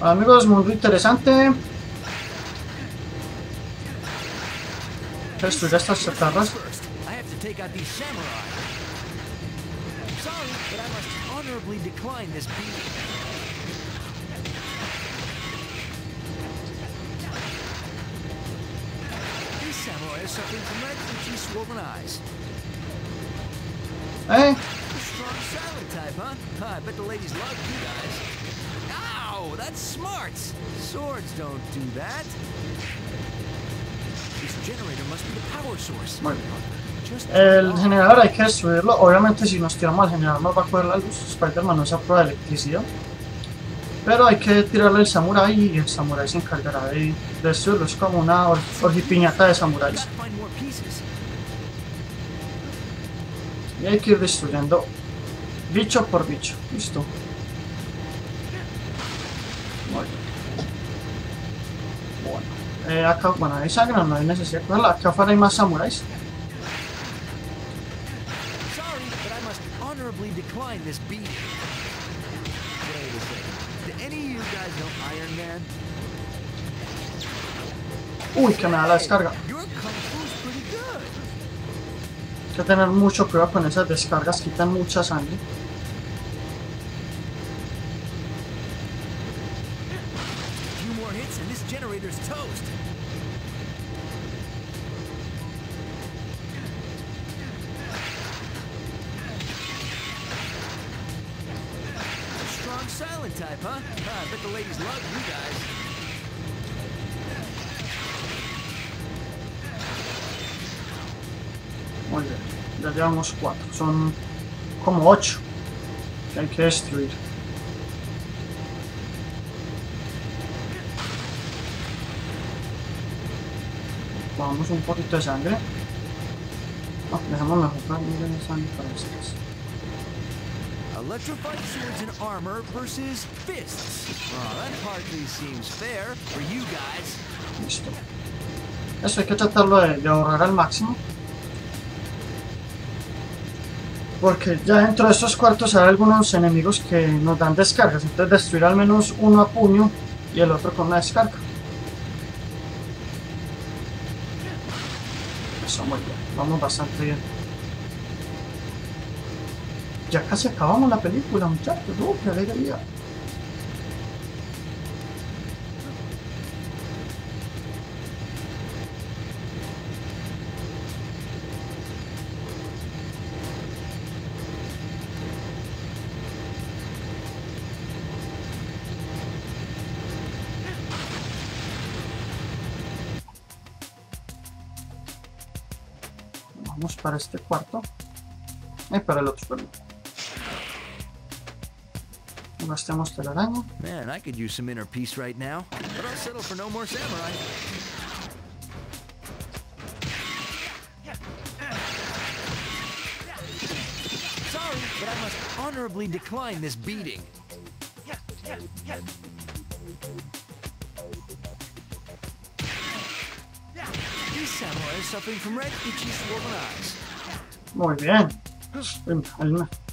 Amigos, muy interesante. Esto ya está cerrado. Bueno, el generador hay que subirlo. Obviamente, si nos tiramos al generador nos va a coger la luz. Spider-Man no es a prueba de electricidad, pero hay que tirarle el samurai y el samurai se encargará de subirlo. Es como una orgipiñata de samuráis. Y hay que ir destruyendo bicho por bicho. Listo. Acá, bueno, hay sangre, no hay necesidad de cogerla. Acá afuera hay más samuráis. Uy, que me da la descarga. Hay que tener mucho cuidado con esas descargas, quitan mucha sangre. Muy bien, ya llevamos 4, son como 8 que hay que destruir. Vamos un poquito de sangre. No, dejamos mejor de sangre para ustedes. Electrified swords and armor versus fists. Well, that hardly seems fair for you guys. Listo. Eso hay que tratarlo de ahorrar al máximo. Porque ya dentro de estos cuartos hay algunos enemigos que nos dan descargas. Entonces destruir al menos uno a puño y el otro con una descarga. Eso, muy bien. Vamos bastante bien. Ya casi acabamos la película, muchachos. ¡Oh, qué alegría! Vamos para este cuarto. Para el otro, perdón. Gastemos telaraña. Man, I could use some inner peace right now, but I'll settle for no more samurai. Sorry, but I must honorably decline this beating. These samurai are suffering from red itchy swollen eyes. Muy bien.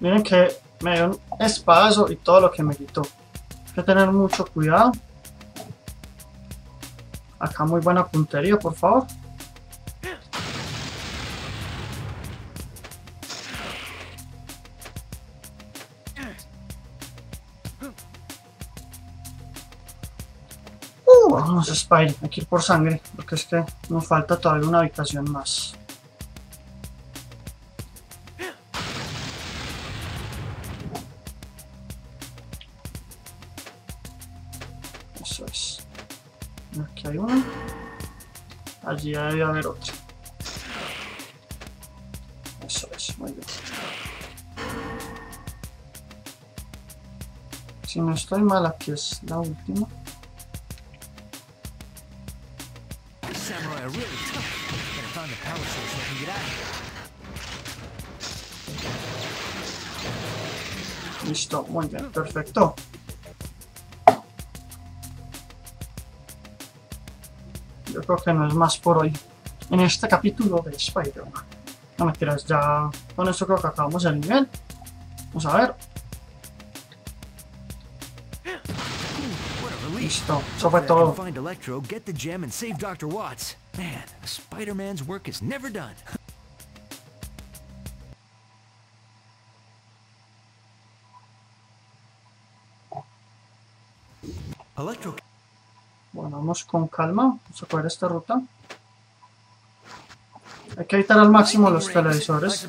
Miren que me dio un espadazo y todo lo que me quitó. Hay que tener mucho cuidado. Acá muy buena puntería, por favor. Vamos, Spider. Hay que ir por sangre, porque es que nos falta todavía una habitación más. Aquí hay uno. Allí debe haber otro. Eso es, muy bien. Si no estoy mal, aquí es la última. Listo, muy bien, perfecto. Yo creo que no es más por hoy en este capítulo de Spider-Man. No me tiras, ya con esto creo que acabamos el nivel. Vamos a ver. listo. Eso fue todo. Find Electro, get the gem and save Dr. Watts. Man, Spider-Man's work is never done. Electro. Bueno, vamos con calma. Vamos a coger esta ruta. Hay que evitar al máximo los televisores.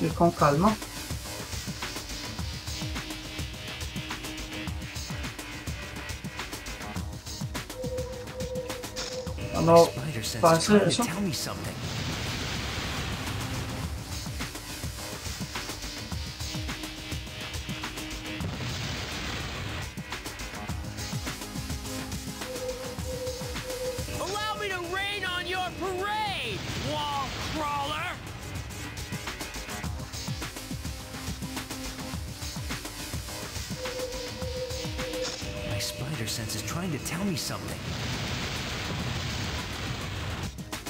Y con calma. No pase eso.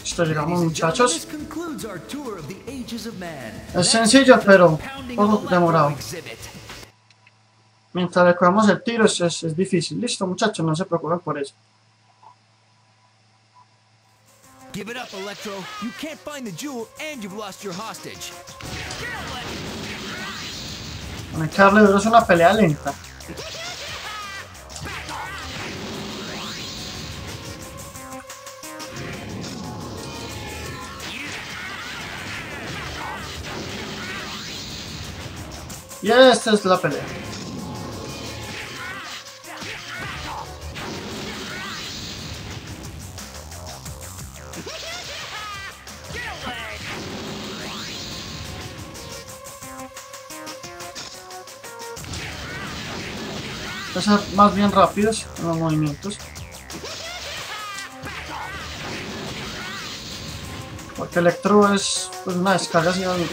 Listo, llegamos, muchachos. Es sencillo, pero poco demorado. Mientras recogemos el tiro es difícil. Listo, muchachos, no se preocupen por eso. Give it up, Electro. You can't find the jewel and you've lost your hostage. Carlos, es una pelea lenta. Y esta es la pelea. Pues más bien rápidos en los movimientos. Porque Electro es pues, una descarga así, amigo.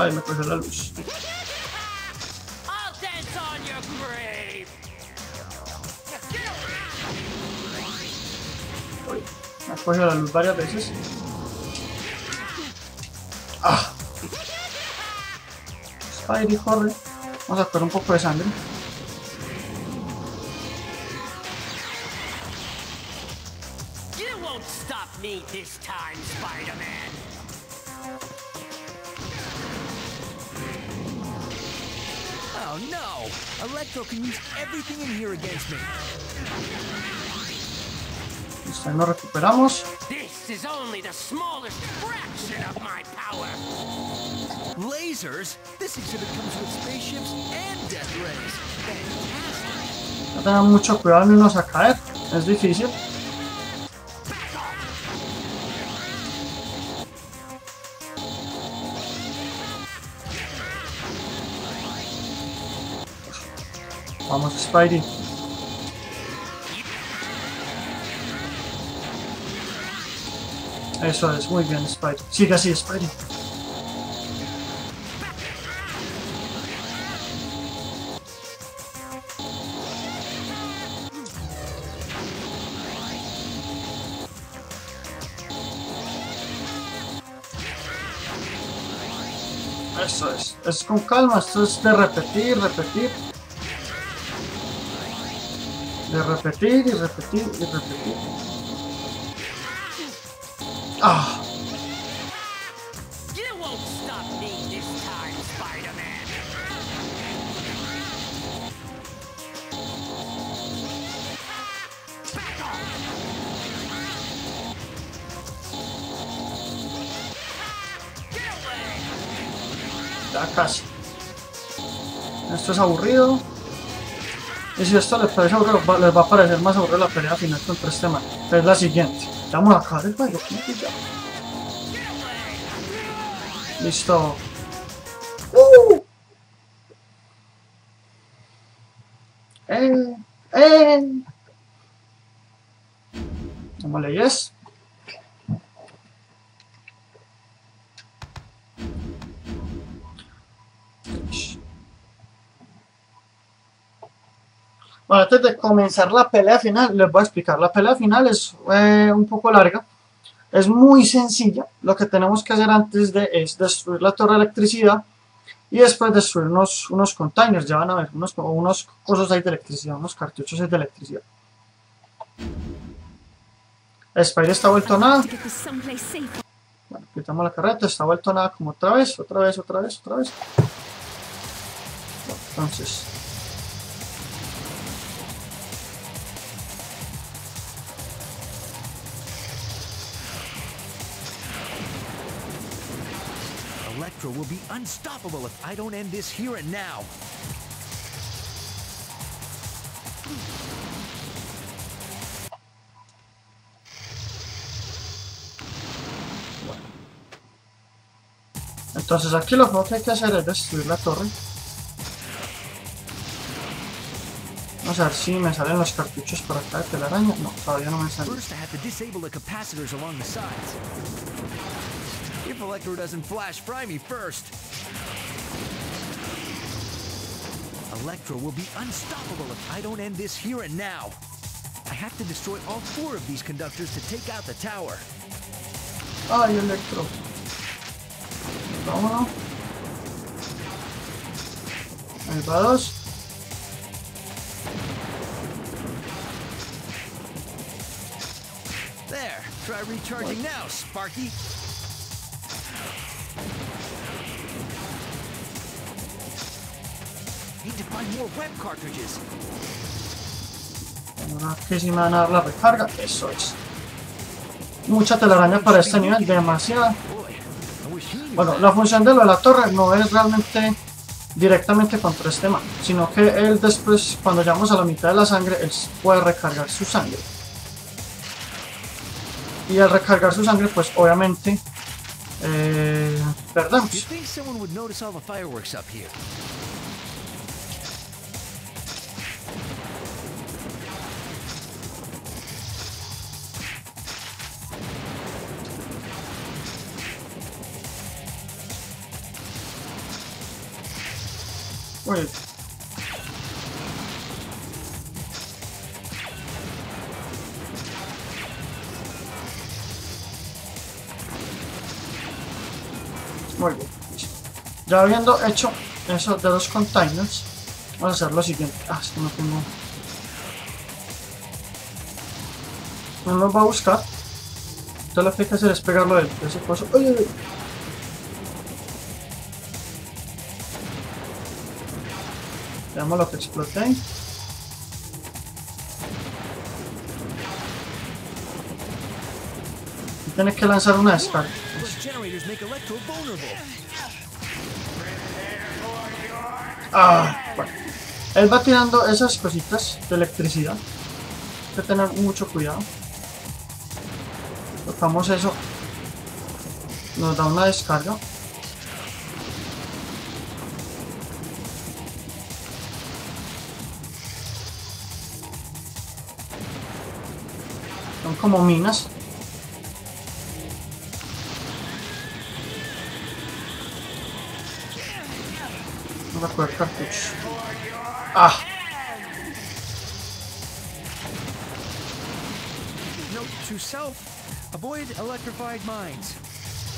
Ay, me cogió la luz. Uy, me cogió la luz varias veces. Ah. Spidey, corre. Vamos a sacar un poco de sangre. You won't stop me this time, Spider-Man. Oh no! Electro can use everything in here against me. Listo, nos recuperamos. This is only the smallest fraction of my power. Lasers? This exhibit comes with spaceships and death rays. Fantastic. No tengan mucho cuidado en irnos a caer. Es difícil. Vamos, Spidey. Eso es, muy bien, Spidey. Sigue así, Spidey. Eso es con calma, esto es de repetir. De repetir. Ah. You won't stop me this time, Spider-Man. Back off. Get away. Ya casi. Esto es aburrido. Y si esto les parece aburrido, les va a parecer más aburrido la pelea final contra este man. Es la siguiente. Vamos a acabar el baile. Listo. ¿Cómo leyes? Bueno, antes de comenzar la pelea final, les voy a explicar. La pelea final es un poco larga. Es muy sencilla. Lo que tenemos que hacer antes es destruir la torre de electricidad. Y después destruir unos containers. Ya van a ver, unos cosas ahí de electricidad. Unos cartuchos de electricidad. Spider está vuelto a nada. Bueno, quitamos la carreta. Está vuelto a nada como otra vez. Bueno, entonces... Electro will be unstoppable if I don't end this here and now. Entonces aquí lo que hay que hacer es destruir la torre. Vamos a ver si me salen los cartuchos por acá de telaraña. No, todavía no me salen. If Electro doesn't flash, fry me first. Electro will be unstoppable if I don't end this here and now. I have to destroy all four of these conductors to take out the tower. Ay, Electro. Vámonos. Ahí va dos. There. Try recharging now, Sparky. Ahora que si me van a dar la recarga, eso es. Mucha telaraña para este nivel, demasiada. Bueno, la función de lo de la torre no es realmente directamente contra este man, sino que él después, cuando llegamos a la mitad de la sangre, él puede recargar su sangre. Y al recargar su sangre, pues obviamente perdón. Uy. Muy bien. Ya habiendo hecho eso de los containers, vamos a hacer lo siguiente. Ah, es que no tengo. No nos va a buscar. Entonces lo que hay que hacer es pegarlo a él. Ese paso. Uy, uy, uy. Veamos lo que exploté. Y tienes que lanzar una descarga. Ah, bueno. Él va tirando esas cositas de electricidad. Hay que tener mucho cuidado. Tocamos eso. Nos da una descarga. Como minas. No voy a coger cartuchos. Ah.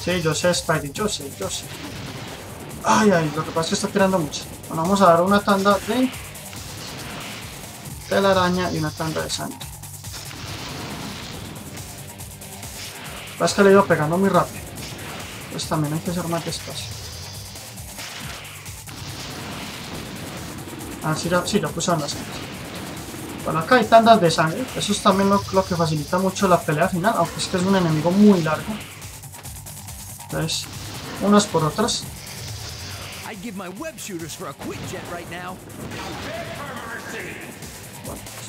Sí, yo sé, Spidey, yo sé. Ay, ay, lo que pasa es que está tirando mucho. Bueno, vamos a dar una tanda de telaraña y una tanda de sangre. Es que le he ido pegando muy rápido. Pues también hay que ser más despacio. Ah, sí, ya puse una sangre. Bueno, acá hay tandas de sangre. Eso es también lo que facilita mucho la pelea final. Aunque es que es un enemigo muy largo. Entonces, unas por otras. Bueno,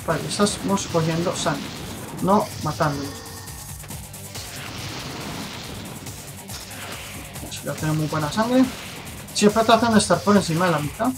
para que estamos cogiendo sangre. No matándonos. Ya tenemos muy buena sangre. Siempre tratan de estar por encima de la mitad.